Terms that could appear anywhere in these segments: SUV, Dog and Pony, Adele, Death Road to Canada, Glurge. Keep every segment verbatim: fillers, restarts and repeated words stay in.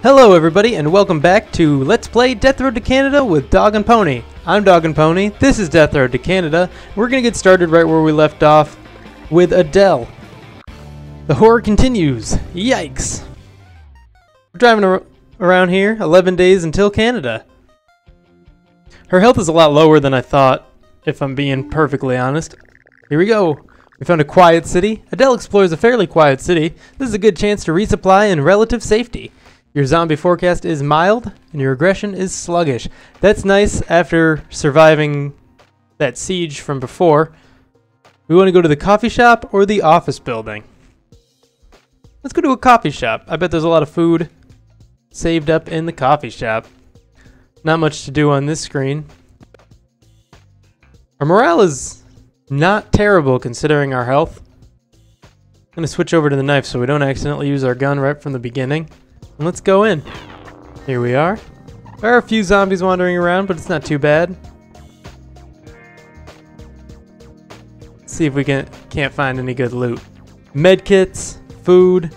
Hello everybody and welcome back to Let's Play Death Road to Canada with Dog and Pony. I'm Dog and Pony, this is Death Road to Canada. We're gonna get started right where we left off with Adele. The horror continues. Yikes. We're driving ar around here, eleven days until Canada. Her health is a lot lower than I thought, if I'm being perfectly honest. Here we go. We found a quiet city. Adele explores a fairly quiet city. This is a good chance to resupply in relative safety. Your zombie forecast is mild, and your aggression is sluggish. That's nice after surviving that siege from before. We want to go to the coffee shop or the office building. Let's go to a coffee shop. I bet there's a lot of food saved up in the coffee shop. Not much to do on this screen. Our morale is not terrible considering our health. I'm going to switch over to the knife so we don't accidentally use our gun right from the beginning. And let's go in. Here we are. There are a few zombies wandering around, but it's not too bad. Let's see if we can, can't find any good loot. Medkits, food,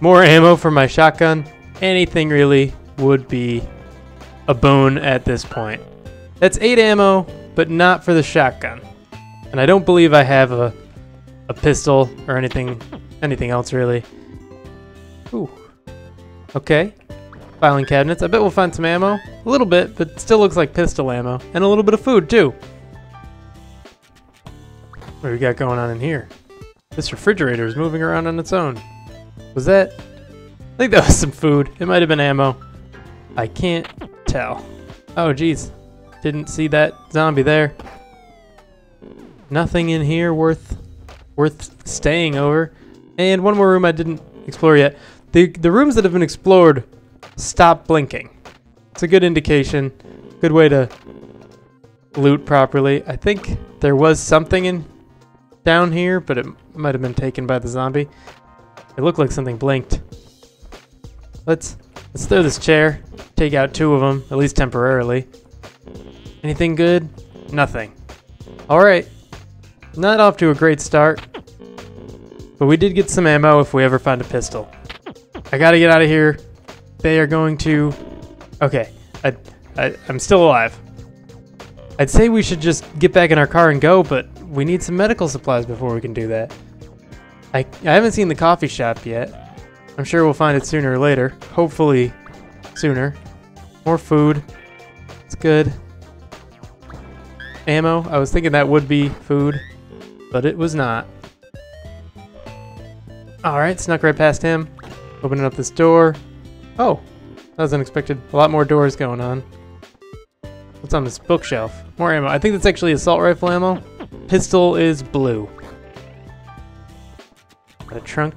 more ammo for my shotgun. Anything really would be a boon at this point. That's eight ammo, but not for the shotgun. And I don't believe I have a, a pistol or anything, anything else really. Ooh. Okay. Filing cabinets. I bet we'll find some ammo. A little bit, but still looks like pistol ammo. And a little bit of food, too. What do we got going on in here? This refrigerator is moving around on its own. Was that... I think that was some food. It might have been ammo. I can't tell. Oh, geez. Didn't see that zombie there. Nothing in here worth, worth staying over. And one more room I didn't explore yet. The, the rooms that have been explored stop blinking. It's a good indication. Good way to loot properly. I think there was something in down here, but it might have been taken by the zombie. It looked like something blinked. Let's let's throw this chair. Take out two of them, at least temporarily. Anything good? Nothing. All right. Not off to a great start. But we did get some ammo if we ever find a pistol. I gotta get out of here. They are going to... Okay. I, I, I'm still alive. I'd say we should just get back in our car and go, but we need some medical supplies before we can do that. I, I haven't seen the coffee shop yet. I'm sure we'll find it sooner or later. Hopefully sooner. More food. It's good. Ammo. I was thinking that would be food, but it was not. Alright, snuck right past him. Opening up this door. Oh, that was unexpected. A lot more doors going on. What's on this bookshelf? More ammo. I think that's actually assault rifle ammo. Pistol is blue. Got a trunk.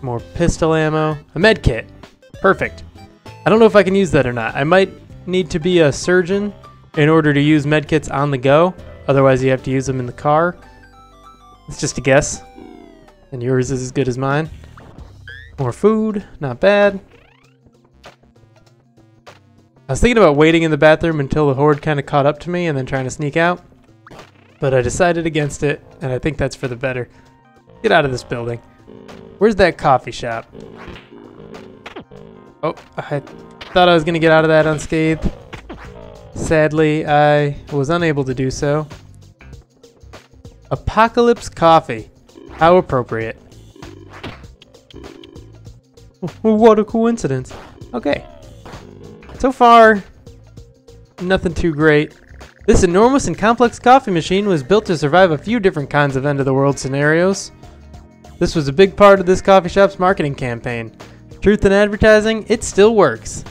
More pistol ammo. A med kit. Perfect. I don't know if I can use that or not. I might need to be a surgeon in order to use med kits on the go. Otherwise, you have to use them in the car. It's just a guess. And yours is as good as mine. More food, not bad. I was thinking about waiting in the bathroom until the horde kind of caught up to me and then trying to sneak out. But I decided against it, and I think that's for the better. Get out of this building. Where's that coffee shop? Oh, I thought I was going to get out of that unscathed. Sadly, I was unable to do so. Apocalypse Coffee. How appropriate. What a coincidence. Okay. So far, nothing too great. This enormous and complex coffee machine was built to survive a few different kinds of end-of-the-world scenarios. This was a big part of this coffee shop's marketing campaign. Truth in advertising, it still works.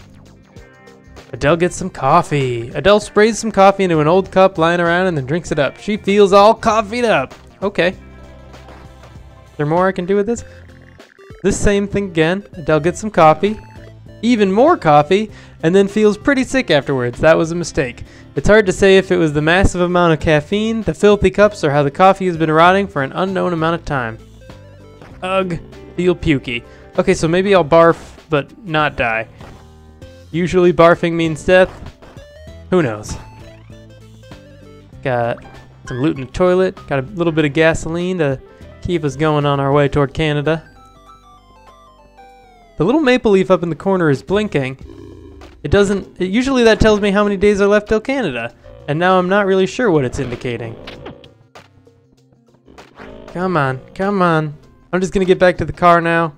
Adele gets some coffee. Adele sprays some coffee into an old cup lying around and then drinks it up. She feels all coffee'd up. Okay. Is there more I can do with this? This same thing again. Adele gets some coffee, even more coffee, and then feels pretty sick afterwards. That was a mistake. It's hard to say if it was the massive amount of caffeine, the filthy cups, or how the coffee has been rotting for an unknown amount of time. Ugh, feel pukey. Okay, so maybe I'll barf, but not die. Usually barfing means death. Who knows? Got some loot in the toilet. Got a little bit of gasoline to keep us going on our way toward Canada. The little maple leaf up in the corner is blinking. It doesn't... It, usually that tells me how many days are left till Canada. And now I'm not really sure what it's indicating. Come on, come on. I'm just gonna get back to the car now.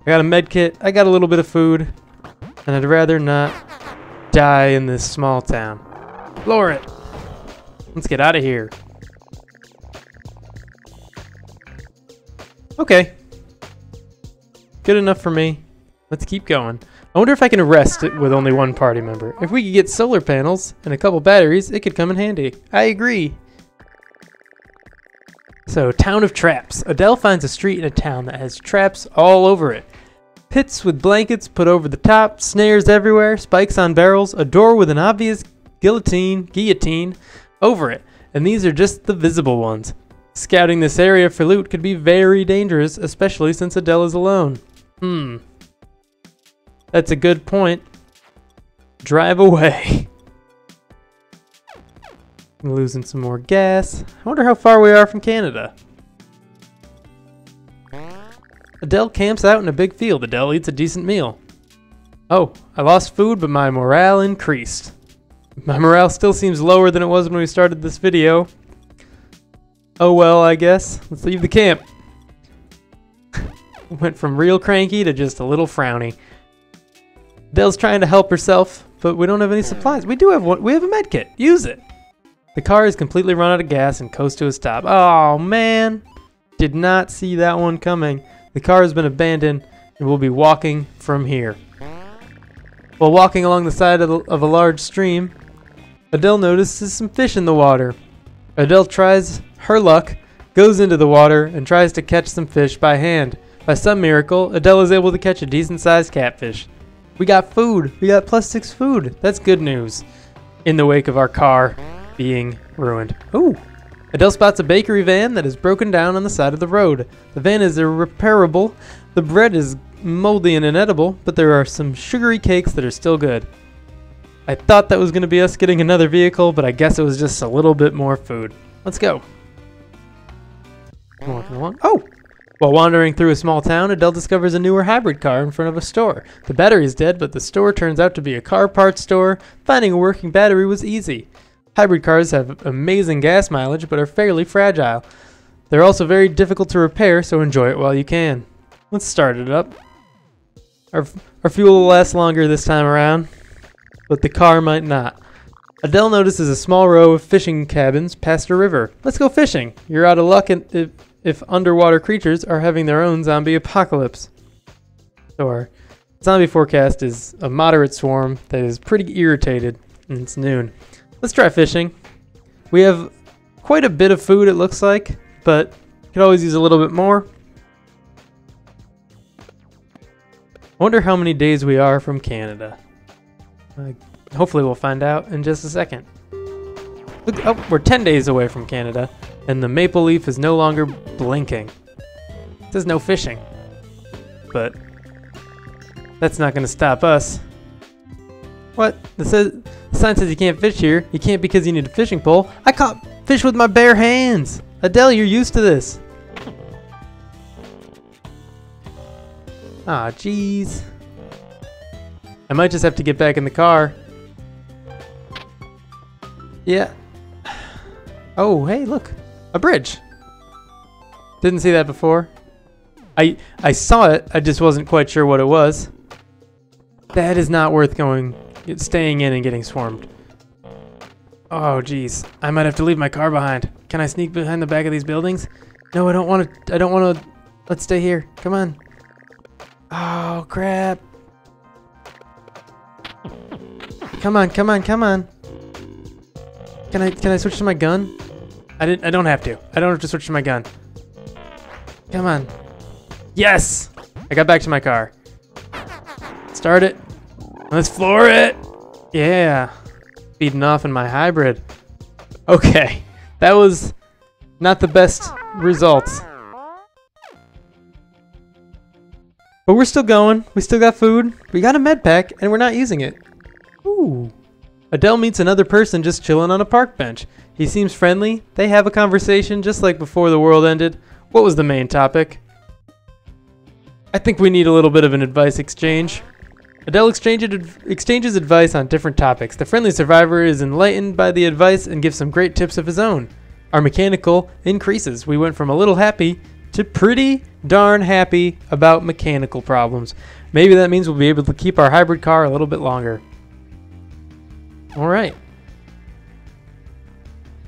I got a med kit, I got a little bit of food, and I'd rather not die in this small town. Lower it. Let's get out of here. Okay. Good enough for me. Let's keep going. I wonder if I can arrest it with only one party member. If we could get solar panels and a couple batteries, it could come in handy. I agree. So, Town of Traps. Adele finds a street in a town that has traps all over it. Pits with blankets put over the top, snares everywhere, spikes on barrels, a door with an obvious guillotine, guillotine over it. And these are just the visible ones. Scouting this area for loot could be very dangerous, especially since Adele is alone. Hmm. That's a good point. Drive away. I'm losing some more gas. I wonder how far we are from Canada. Adele camps out in a big field. Adele eats a decent meal. Oh, I lost food, but my morale increased. My morale still seems lower than it was when we started this video. Oh well, I guess. Let's leave the camp. Went from real cranky to just a little frowny. Adele's trying to help herself, but we don't have any supplies. We do have one. We have a med kit. Use it. The car has completely run out of gas and coast to a stop. Oh man, did not see that one coming. The car has been abandoned and we'll be walking from here. While walking along the side of, the, of a large stream, Adele notices some fish in the water. Adele tries her luck, goes into the water and tries to catch some fish by hand. By some miracle, Adele is able to catch a decent sized catfish. We got food, we got plus six food. That's good news in the wake of our car being ruined. Ooh! Adele spots a bakery van that is broken down on the side of the road. The van is irreparable. The bread is moldy and inedible, but there are some sugary cakes that are still good. I thought that was going to be us getting another vehicle, but I guess it was just a little bit more food. Let's go. I'm walking along. Oh! While wandering through a small town, Adele discovers a newer hybrid car in front of a store. The battery is dead, but the store turns out to be a car parts store. Finding a working battery was easy. Hybrid cars have amazing gas mileage, but are fairly fragile. They're also very difficult to repair, so enjoy it while you can. Let's start it up. Our, our fuel will last longer this time around, but the car might not. Adele notices a small row of fishing cabins past a river. Let's go fishing. You're out of luck if, if underwater creatures are having their own zombie apocalypse. So our zombie forecast is a moderate swarm that is pretty irritated, and it's noon. Let's try fishing. We have quite a bit of food, it looks like, but could always use a little bit more. I wonder how many days we are from Canada. Uh, hopefully we'll find out in just a second. Look, oh, we're ten days away from Canada, and the maple leaf is no longer blinking. It says no fishing, but that's not gonna stop us. What? It says... The sign says you can't fish here. You can't because you need a fishing pole. I caught fish with my bare hands. Adele, you're used to this. Aw, jeez. I might just have to get back in the car. Yeah. Oh, hey, look. A bridge. Didn't see that before. I, I saw it. I just wasn't quite sure what it was. That is not worth going... It's staying in and getting swarmed. Oh geez, I might have to leave my car behind. Can I sneak behind the back of these buildings? No, I don't want to. I don't want to. Let's stay here. Come on. Oh crap! Come on, come on, come on. Can I? Can I switch to my gun? I didn't. I don't have to. I don't have to switch to my gun. Come on. Yes. I got back to my car. Start it. Let's floor it! Yeah. Feeding off in my hybrid. Okay. That was not the best results. But we're still going. We still got food. We got a med pack and we're not using it. Ooh. Adele meets another person just chilling on a park bench. He seems friendly. They have a conversation just like before the world ended. What was the main topic? I think we need a little bit of an advice exchange. Adele exchanges advice on different topics. The friendly survivor is enlightened by the advice and gives some great tips of his own. Our mechanical increases. We went from a little happy to pretty darn happy about mechanical problems. Maybe that means we'll be able to keep our hybrid car a little bit longer. All right.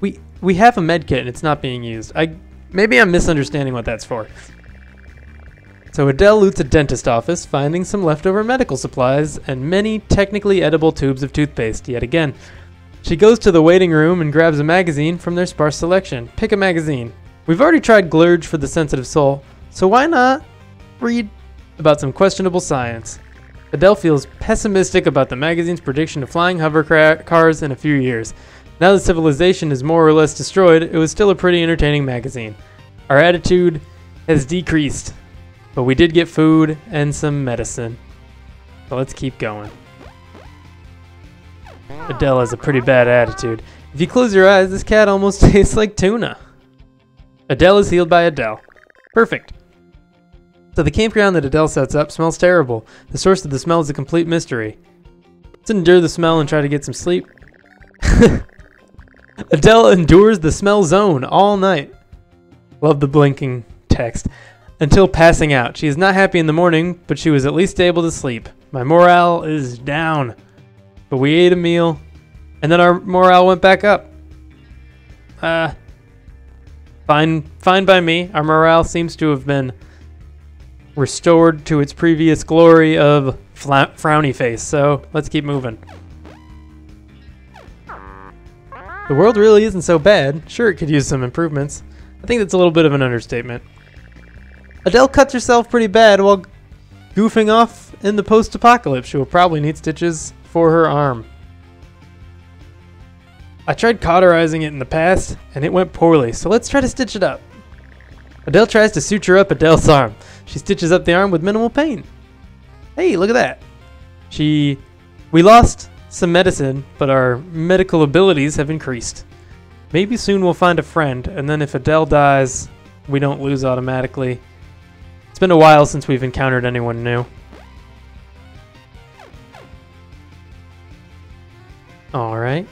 We we have a med kit and it's not being used. I maybe I'm misunderstanding what that's for. So Adele loots a dentist office, finding some leftover medical supplies and many technically edible tubes of toothpaste yet again. She goes to the waiting room and grabs a magazine from their sparse selection. Pick a magazine. We've already tried Glurge for the sensitive soul, so why not read about some questionable science? Adele feels pessimistic about the magazine's prediction of flying hovercraft cars in a few years. Now that civilization is more or less destroyed, it was still a pretty entertaining magazine. Our attitude has decreased. But we did get food and some medicine. So let's keep going. Adele has a pretty bad attitude. If you close your eyes, this cat almost tastes like tuna. Adele is healed by Adele. Perfect. So the campground that Adele sets up smells terrible. The source of the smell is a complete mystery. Let's endure the smell and try to get some sleep. Adele endures the smell zone all night. Love the blinking text. Until passing out. She is not happy in the morning, but she was at least able to sleep. My morale is down. But we ate a meal, and then our morale went back up. Uh, fine, fine by me. Our morale seems to have been restored to its previous glory of frowny face, so let's keep moving. The world really isn't so bad. Sure, it could use some improvements. I think that's a little bit of an understatement. Adele cuts herself pretty bad while goofing off in the post-apocalypse. She will probably need stitches for her arm. I tried cauterizing it in the past, and it went poorly, so let's try to stitch it up. Adele tries to suture up Adele's arm. She stitches up the arm with minimal pain. Hey, look at that. She... We lost some medicine, but our medical abilities have increased. Maybe soon we'll find a friend, and then if Adele dies, we don't lose automatically. It's been a while since we've encountered anyone new. Alright.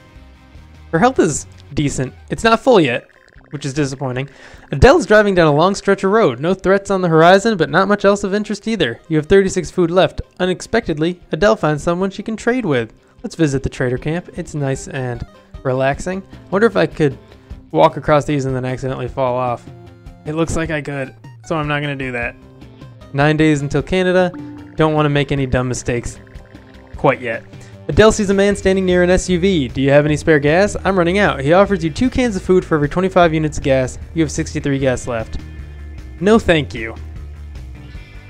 Her health is decent. It's not full yet, which is disappointing. Adele's driving down a long stretch of road. No threats on the horizon, but not much else of interest either. You have thirty-six food left. Unexpectedly, Adele finds someone she can trade with. Let's visit the trader camp. It's nice and relaxing. I wonder if I could walk across these and then accidentally fall off. It looks like I could, so I'm not going to do that. Nine days until Canada. Don't want to make any dumb mistakes quite yet. Adele sees a man standing near an S U V. Do you have any spare gas? I'm running out. He offers you two cans of food for every twenty-five units of gas. You have sixty-three gas left. No thank you.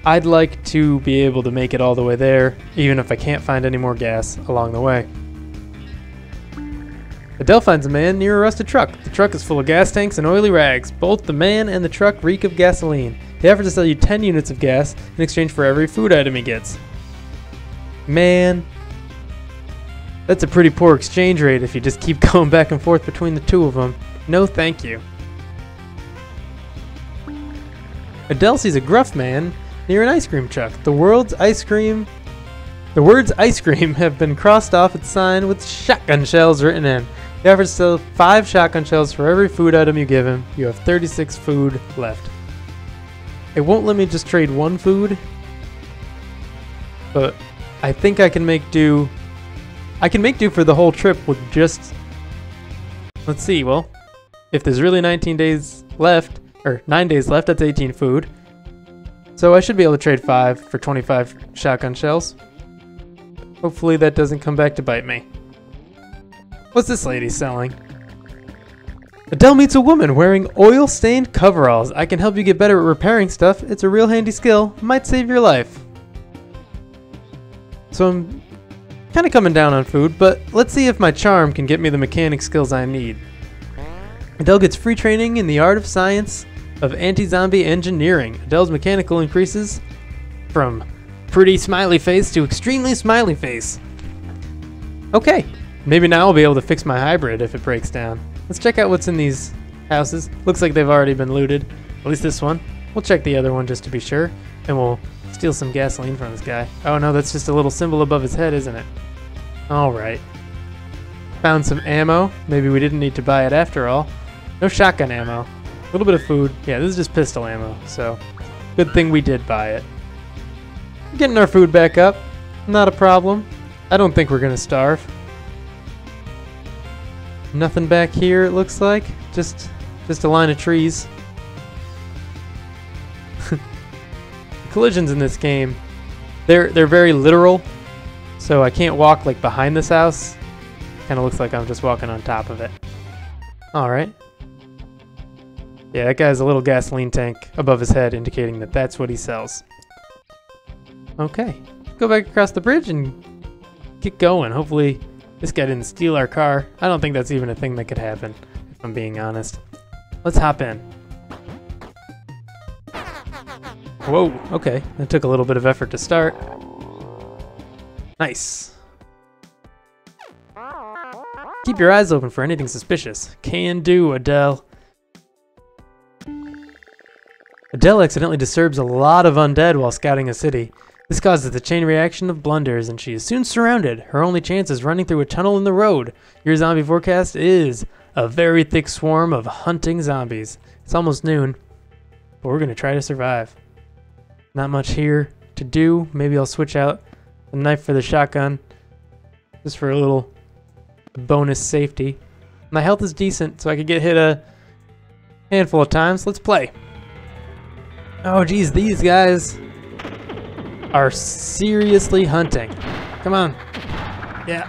I'd like to be able to make it all the way there, even if I can't find any more gas along the way. Adele finds a man near a rusted truck. The truck is full of gas tanks and oily rags. Both the man and the truck reek of gasoline. He offers to sell you ten units of gas in exchange for every food item he gets. Man, that's a pretty poor exchange rate if you just keep going back and forth between the two of them. No thank you. Adele sees a gruff man near an ice cream truck. The world's ice cream... The words ice cream have been crossed off its sign with shotgun shells written in. He offers to sell five shotgun shells for every food item you give him. You have thirty-six food left. It won't let me just trade one food, but I think I can make do. I can make do for the whole trip with just... Let's see, well, if there's really nineteen days left, or nine days left, that's eighteen food. So I should be able to trade five for twenty-five shotgun shells. Hopefully that doesn't come back to bite me. What's this lady selling? Adele meets a woman wearing oil-stained coveralls. I can help you get better at repairing stuff. It's a real handy skill. Might save your life. So I'm kind of coming down on food, but let's see if my charm can get me the mechanic skills I need. Adele gets free training in the art of science of anti-zombie engineering. Adele's mechanical increases from pretty smiley face to extremely smiley face. Okay, maybe now I'll be able to fix my hybrid if it breaks down. Let's check out what's in these houses. Looks like they've already been looted, at least this one. We'll check the other one just to be sure, and we'll Steal some gasoline from this guy. Oh no, that's just a little symbol above his head, isn't it? Alright. Found some ammo. Maybe we didn't need to buy it after all. No shotgun ammo. A little bit of food. Yeah, this is just pistol ammo, so good thing we did buy it. Getting our food back up. Not a problem. I don't think we're gonna starve. Nothing back here, it looks like. Just, just a line of trees. Collisions in this game, they're they're very literal, so I can't walk like behind this house. Kind of looks like I'm just walking on top of it. All right. Yeah, that guy has a little gasoline tank above his head, indicating that that's what he sells. Okay, go back across the bridge and get going. Hopefully, this guy didn't steal our car. I don't think that's even a thing that could happen, if I'm being honest. Let's hop in. Whoa, okay. That took a little bit of effort to start. Nice. Keep your eyes open for anything suspicious. Can do, Adele. Adele accidentally disturbs a lot of undead while scouting a city. This causes the chain reaction of blunders, and she is soon surrounded. Her only chance is running through a tunnel in the road. Your zombie forecast is a very thick swarm of hunting zombies. It's almost noon, but we're going to try to survive. Not much here to do. Maybe I'll switch out the knife for the shotgun. Just for a little bonus safety. My health is decent, so I could get hit a handful of times. Let's play. Oh, geez, these guys are seriously hunting. Come on. Yeah.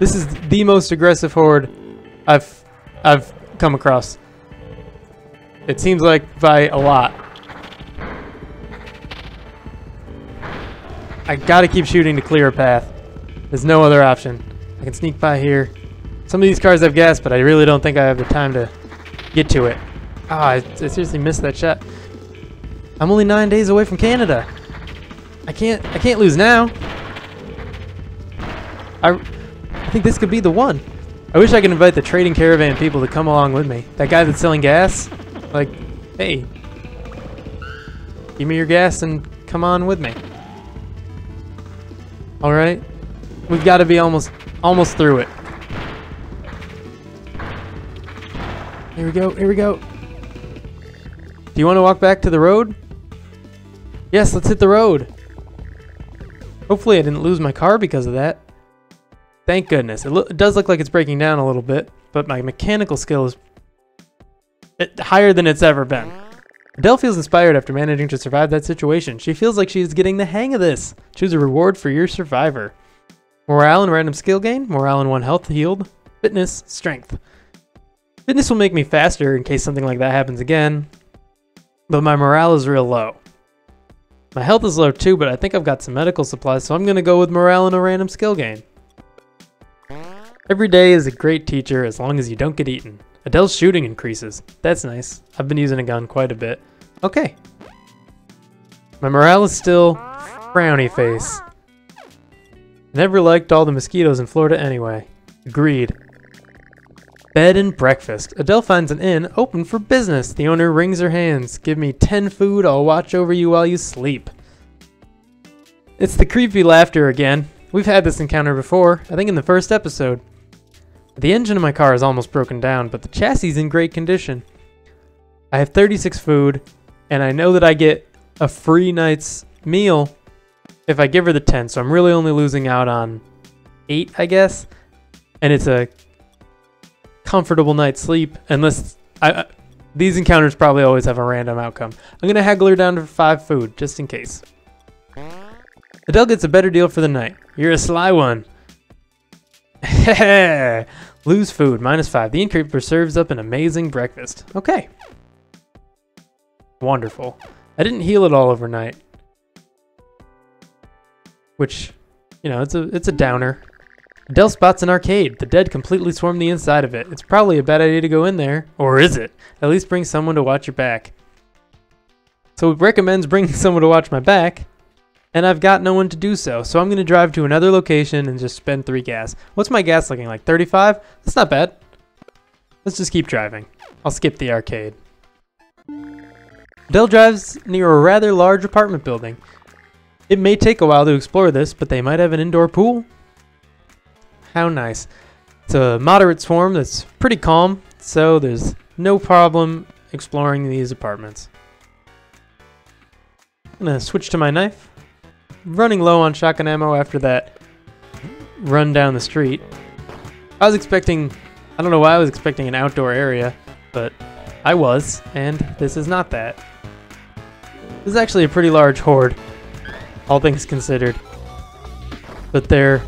This is the most aggressive horde I've I've come across. It seems like by a lot. I gotta keep shooting to clear a path. There's no other option. I can sneak by here. Some of these cars have gas, but I really don't think I have the time to get to it. Ah, I, I seriously missed that shot. I'm only nine days away from Canada. I can't, I can't lose now. I, I think this could be the one. I wish I could invite the trading caravan people to come along with me. That guy that's selling gas. Like, hey, give me your gas and come on with me. All right, we've got to be almost, almost through it. Here we go, here we go. Do you want to walk back to the road? Yes, let's hit the road. Hopefully I didn't lose my car because of that. Thank goodness. It, lo it does look like it's breaking down a little bit, but my mechanical skill is It, higher than it's ever been. Adele feels inspired after managing to survive that situation. She feels like she is getting the hang of this. Choose a reward for your survivor. Morale and random skill gain. Morale and one health healed. Fitness, strength. Fitness will make me faster in case something like that happens again. But my morale is real low. My health is low too, but I think I've got some medical supplies, so I'm going to go with morale and a random skill gain. Every day is a great teacher as long as you don't get eaten. Adele's shooting increases. That's nice. I've been using a gun quite a bit. Okay. My morale is still frowny face. Never liked all the mosquitoes in Florida anyway. Agreed. Bed and breakfast. Adele finds an inn open for business. The owner wrings her hands. Give me ten food. I'll watch over you while you sleep. It's the creepy laughter again. We've had this encounter before. I think in the first episode. The engine of my car is almost broken down, but the chassis is in great condition. I have thirty-six food, and I know that I get a free night's meal if I give her the ten, so I'm really only losing out on eight, I guess. And it's a comfortable night's sleep, unless I, uh, these encounters probably always have a random outcome. I'm going to haggle her down to five food, just in case. Adele gets a better deal for the night. You're a sly one. Lose food, minus five. The innkeeper serves up an amazing breakfast. Okay. Wonderful. I didn't heal it all overnight. Which, you know, it's a it's a downer. Adele spots an arcade. The dead completely swarm the inside of it. It's probably a bad idea to go in there. Or is it? At least bring someone to watch your back. So it recommends bringing someone to watch my back. And I've got no one to do so, so I'm going to drive to another location and just spend three gas. What's my gas looking like? thirty-five? That's not bad. Let's just keep driving. I'll skip the arcade. Adele drives near a rather large apartment building. It may take a while to explore this, but they might have an indoor pool. How nice. It's a moderate swarm that's pretty calm, so there's no problem exploring these apartments. I'm gonna switch to my knife. I'm running low on shotgun ammo after that run down the street. I was expecting, I don't know why I was expecting an outdoor area, but I was, and this is not that. This is actually a pretty large horde, all things considered. But they're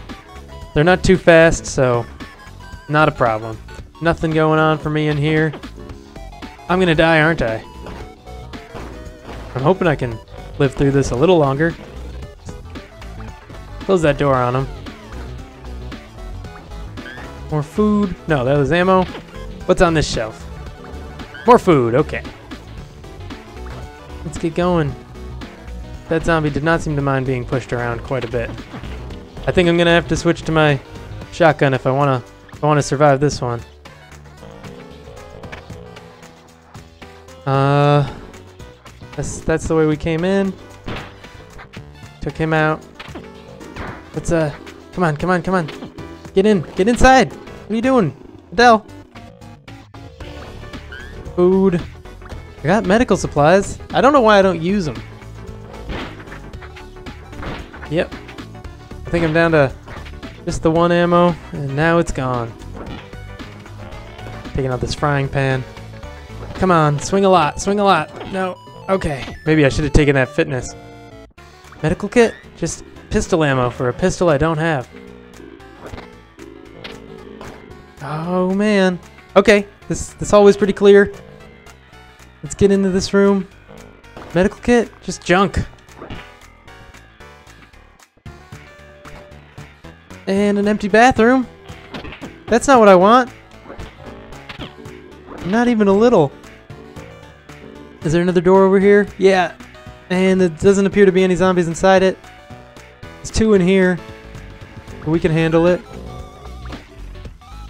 they're not too fast, so not a problem. Nothing going on for me in here. I'm gonna die, aren't I? I'm hoping I can live through this a little longer. Close that door on him. More food. No, that was ammo. What's on this shelf? More food, okay. Let's get going. That zombie did not seem to mind being pushed around quite a bit. I think I'm gonna have to switch to my shotgun if I wanna if I wanna survive this one. Uh that's that's the way we came in. Took him out. Let's uh come on, come on, come on. Get in, get inside! What are you doing? Adele! Food. I got medical supplies. I don't know why I don't use them. Yep. I think I'm down to just the one ammo, and now it's gone. Taking out this frying pan. Come on, swing a lot, swing a lot. No, okay. Maybe I should have taken that fitness. Medical kit? Just pistol ammo for a pistol I don't have. Oh man. Okay, this, this hallway's pretty clear. Let's get into this room. Medical kit? Just junk. And an empty bathroom? That's not what I want. Not even a little. Is there another door over here? Yeah. And it doesn't appear to be any zombies inside it. There's two in here. We can handle it.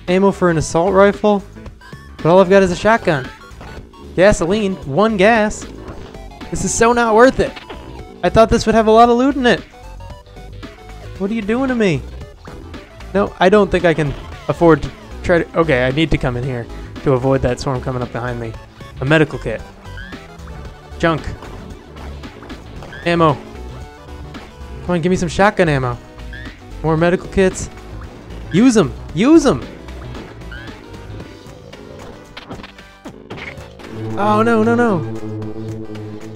Ammo for an assault rifle? But all I've got is a shotgun. Gasoline, one gas. This is so not worth it. I thought this would have a lot of loot in it. What are you doing to me? No, I don't think I can afford to try to... Okay, I need to come in here to avoid that swarm coming up behind me. A medical kit. Junk. Ammo. Come on, give me some shotgun ammo. More medical kits. Use them. Use them. Oh no no no!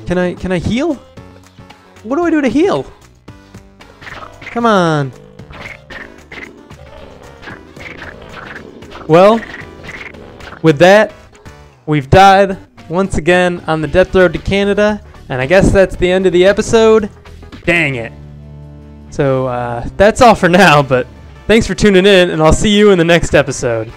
Can I can I heal? What do I do to heal? Come on! Well, with that, we've died once again on the Death Road to Canada, and I guess that's the end of the episode. Dang it! So uh, that's all for now, but thanks for tuning in, and I'll see you in the next episode.